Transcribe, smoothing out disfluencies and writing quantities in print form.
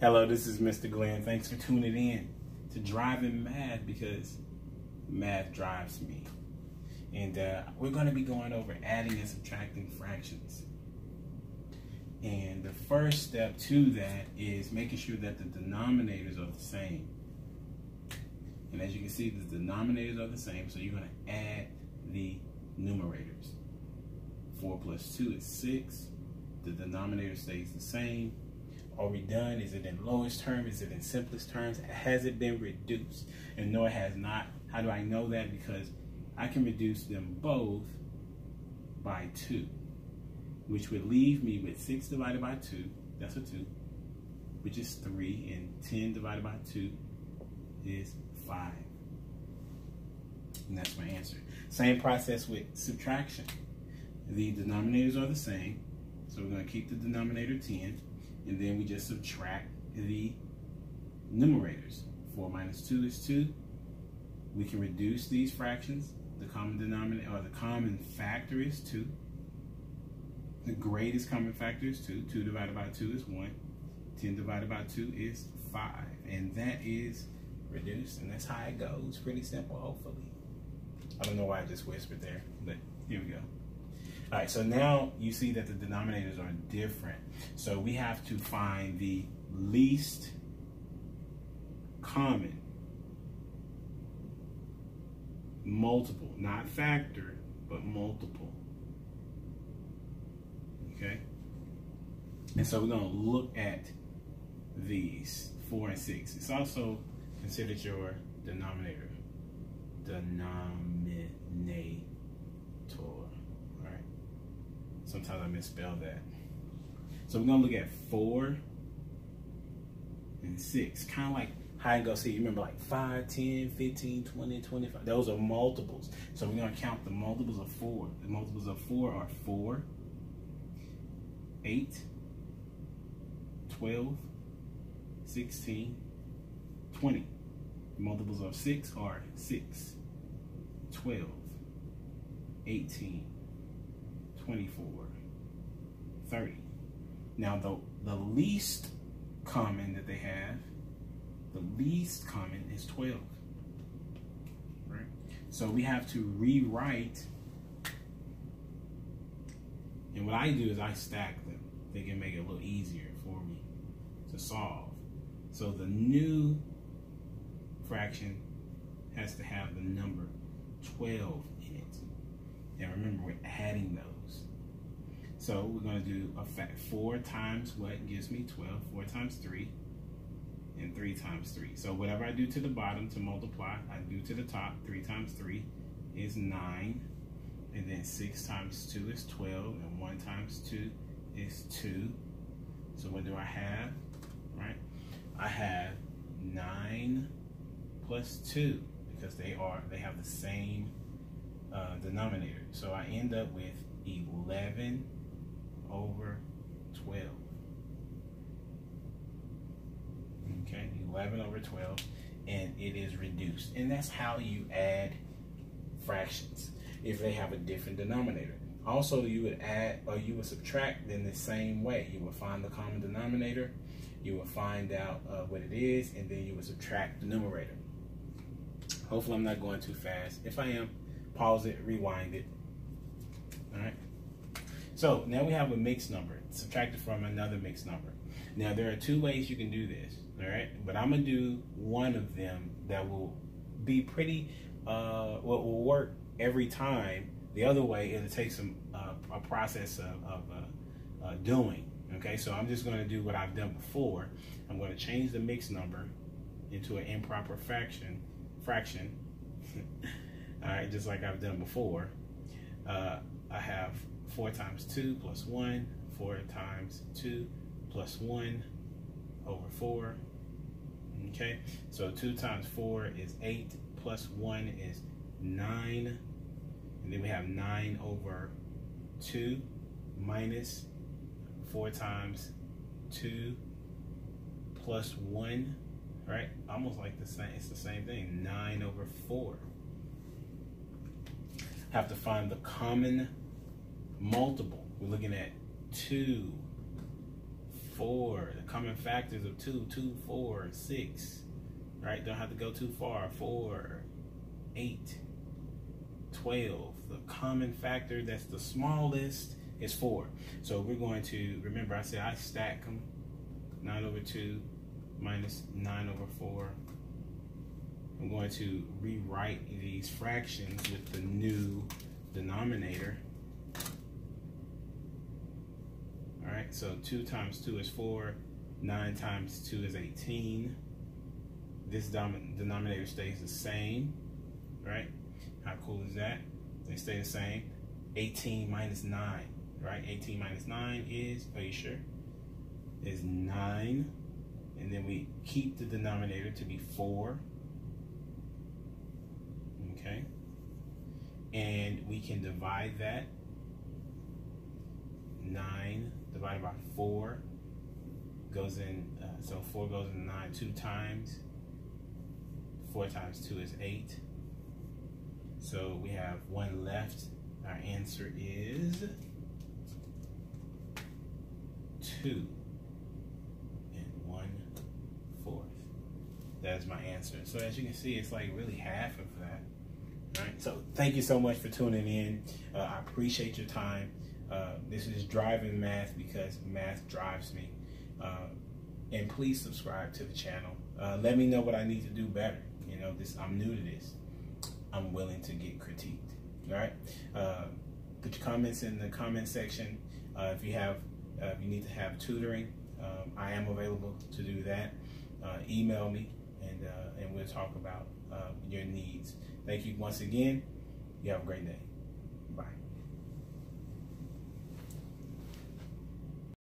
Hello, this is Mr. Glenn. Thanks for tuning in to Driving Math, because math drives me. And we're going to be going over adding and subtracting fractions. And the first step to that is making sure that the denominators are the same. And as you can see, the denominators are the same, so you're going to add the numerators. 4 plus 2 is 6. The denominator stays the same. Are we done? Is it in lowest term? Is it in simplest terms? Has it been reduced? And no, it has not. How do I know that? Because I can reduce them both by 2, which would leave me with 6 divided by 2, that's a 2, which is 3, and 10 divided by 2 is 5. And that's my answer. Same process with subtraction. The denominators are the same, so we're going to keep the denominator 10. And then we just subtract the numerators. 4 minus 2 is 2. We can reduce these fractions. The common denominator, or the common factor, is 2. The greatest common factor is 2. 2 divided by 2 is 1. 10 divided by 2 is 5. And that is reduced. And that's how it goes. Pretty simple, hopefully. I don't know why I just whispered there, but here we go. All right, so now you see that the denominators are different. So we have to find the least common multiple, not factor, but multiple, okay? And so we're gonna look at these, 4 and 6. It's also considered your denominator. Denominator. Sometimes I misspell that. So we're gonna look at 4 and 6. Kind of like hide and go seek. You remember, like 5, 10, 15, 20, 25. Those are multiples. So we're gonna count the multiples of 4. The multiples of 4 are 4, 8, 12, 16, 20. The multiples of 6 are 6, 12, 18, 24, 30. Now the least common that they have, the least common is 12, right? So we have to rewrite, and what I do is I stack them. They can make it a little easier for me to solve. So the new fraction has to have the number 12 in it. And remember, we're adding those. So we're going to do a fact. 4 times what gives me 12? 4 times 3, and 3 times 3. So whatever I do to the bottom to multiply, I do to the top. 3 times 3 is 9, and then 6 times 2 is 12, and 1 times 2 is 2. So what do I have, right? I have 9 plus 2, because they have the same denominator. So I end up with 11 over 12. Okay, 11 over 12, and it is reduced. And that's how you add fractions, if they have a different denominator. Also, you would add, or you would subtract in the same way. You will find the common denominator, you will find out what it is, and then you will subtract the numerator. Hopefully I'm not going too fast. If I am, pause it, rewind it. All right. So now we have a mixed number subtracted from another mixed number. Now there are two ways you can do this, all right? But I'm gonna do one of them that will be pretty, will work every time. The other way, it'll take some a process of doing. Okay, so I'm just gonna do what I've done before. I'm gonna change the mixed number into an improper fraction. All right, just like I've done before. I have 4 times 2 plus 1, 4 times 2 plus 1 over 4, okay? So 2 times 4 is 8, plus 1 is 9, and then we have 9 over 2 minus 4 times 2 plus 1, right? Almost like the same, it's the same thing, 9 over 4. Have to find the common multiple. We're looking at 2, 4, the common factors of 2, 4, 6, right? Don't have to go too far. 4, 8, 12. The common factor that's the smallest is 4. So we're going to, remember I said I stack them, 9 over 2 minus 9 over 4. I'm going to rewrite these fractions with the new denominator. All right, so 2 times 2 is 4, 9 times 2 is 18. This denominator stays the same, right? How cool is that? They stay the same. 18 minus 9, right? 18 minus 9 is, are you sure? Is 9. And then we keep the denominator to be 4. Okay. And we can divide that. 9 divided by 4 goes in, so 4 goes in 9 2 times. 4 times 2 is 8. So we have 1 left. Our answer is 2 1/4. That's my answer. So as you can see, it's like really half of that. All right. So thank you so much for tuning in. I appreciate your time. This is Driving Math because math drives me. And please subscribe to the channel. Let me know what I need to do better. You know, this, I'm new to this. I'm willing to get critiqued. All right. Put your comments in the comment section. If you need to have tutoring, I am available to do that. Email me, and we'll talk about your needs. Thank you once again. You have a great day. Bye.